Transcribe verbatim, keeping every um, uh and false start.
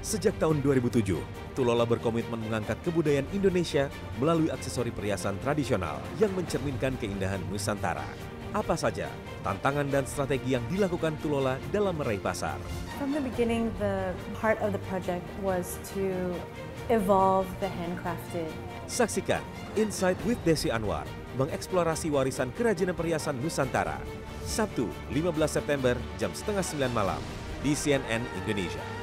Sejak tahun dua ribu tujuh, Tulola berkomitmen mengangkat kebudayaan Indonesia melalui aksesori perhiasan tradisional yang mencerminkan keindahan Nusantara. Apa saja tantangan dan strategi yang dilakukan Tulola dalam meraih pasar? From the beginning, the heart of the project was to evolve the handcrafted. Saksikan Insight with Desi Anwar mengeksplorasi warisan kerajinan perhiasan Nusantara. Sabtu, lima belas September jam setengah sembilan malam di C N N Indonesia.